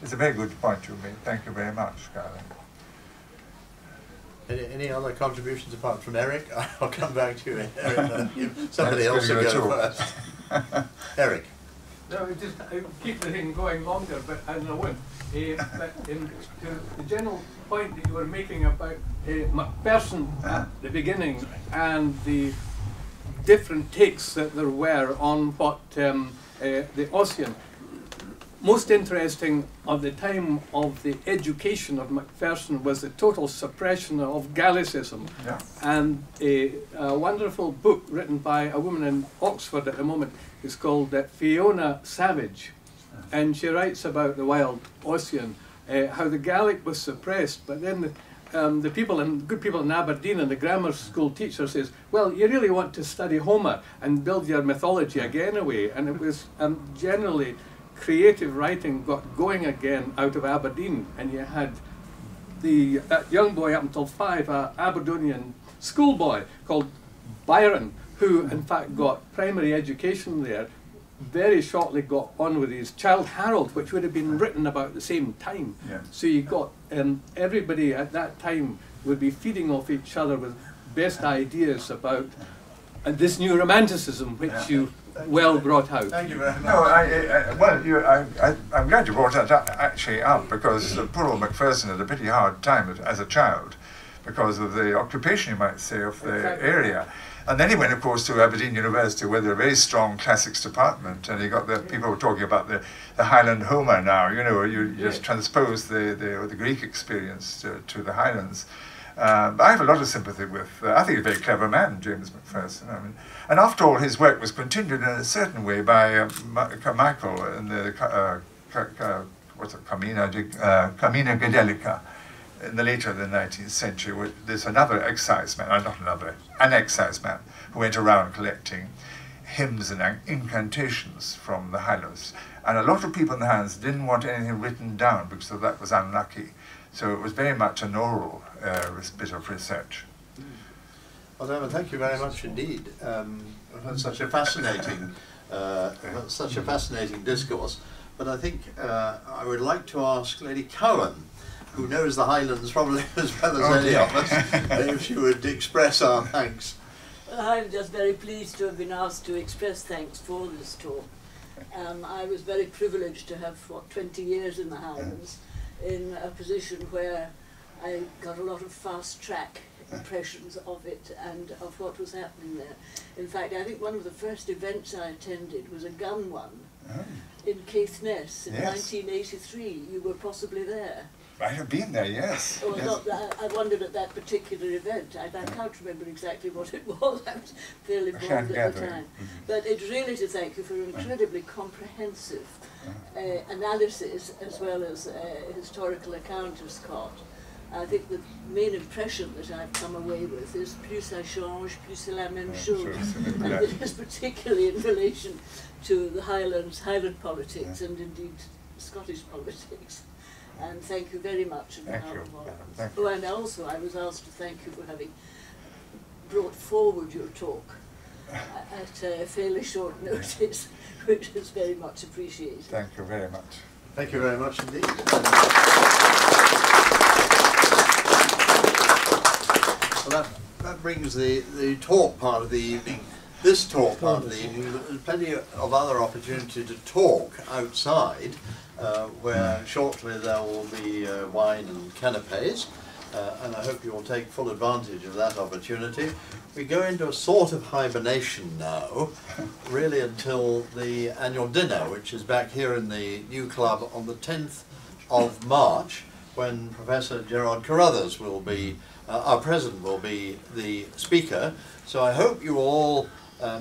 it's a very good point you made. Thank you very much, Caroline. Any other contributions apart from Eric? I'll come back to you, Eric. Somebody else will go first. Eric. No, just keep the thing going longer, but as a whim. But to the general point that you were making about Macpherson at the beginning and the different takes that there were on what the Ossian. Most interesting of the time of the education of Macpherson was the total suppression of Gallicism. Yes. And a wonderful book written by a woman in Oxford at the moment is called Fiona Savage. Yes. And she writes about the wild Ossian, how the Gaelic was suppressed, but then the people, and good people in Aberdeen, and the grammar school teacher says, well, you really want to study Homer and build your mythology again away. And it was generally creative writing got going again out of Aberdeen, and you had that young boy up until 5, an Aberdonian schoolboy called Byron, who in fact got primary education there, very shortly got on with his Childe Harold, which would have been written about the same time. Yeah. So you got, everybody at that time would be feeding off each other with best ideas about this new romanticism, which you well brought out. Thank you very much. No, I'm glad you brought that up, because poor old Macpherson had a pretty hard time as a child because of the occupation, you might say, of the area. And then he went, of course, to Aberdeen University, where there was a very strong classics department, and he got the people were talking about the Highland Homer now, you know, you just transpose the Greek experience to the Highlands. I have a lot of sympathy with, I think, a very clever man, James Macpherson. I mean, and after all, his work was continued in a certain way by Carmichael in the Camina Gadelica in the later of the 19th century. Which there's another exciseman, an exciseman who went around collecting hymns and incantations from the Highlands. And a lot of people in the Highlands didn't want anything written down because that was unlucky. So it was very much an oral bit of research. Well, David, thank you very much indeed. That's such a fascinating, discourse. But I think I would like to ask Lady Cowan, who knows the Highlands probably as well as any of us, if she would express our thanks. Well, I'm just very pleased to have been asked to express thanks for this talk. I was very privileged to have, what, 20 years in the Highlands, in a position where I got a lot of fast-track impressions of it and of what was happening there. In fact, I think one of the first events I attended was a gun one in Caithness in 1983. You were possibly there. I have been there, yes. Well, I wondered at that particular event. I can't remember exactly what it was. I was fairly bored at the time. But it's really to thank you for an incredibly comprehensive analysis as well as a historical account of Scott. I think the main impression that I've come away with is plus ça change, plus c'est la même chose. And it is particularly in relation to the Highlands, Highland politics, and indeed Scottish politics. And thank you very much. Oh, and also I was asked to thank you for having brought forward your talk at a fairly short notice, which is very much appreciated. Thank you very much. Thank you very much indeed. Well, that brings the talk part of the evening. This talk part of the evening, there's plenty of other opportunity to talk outside, where shortly there will be wine and canapes, and I hope you will take full advantage of that opportunity. We go into a sort of hibernation now, really until the annual dinner, which is back here in the new club on the 10th of March, when Professor Gerard Carruthers will be, our president will be the speaker. So I hope you all, I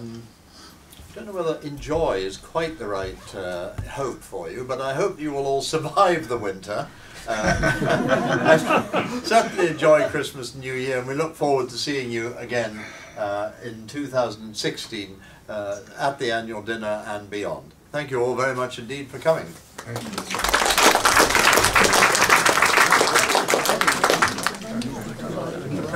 don't know whether enjoy is quite the right hope for you, but I hope you will all survive the winter. I certainly enjoy Christmas and New Year, and we look forward to seeing you again in 2016 at the annual dinner and beyond. Thank you all very much indeed for coming.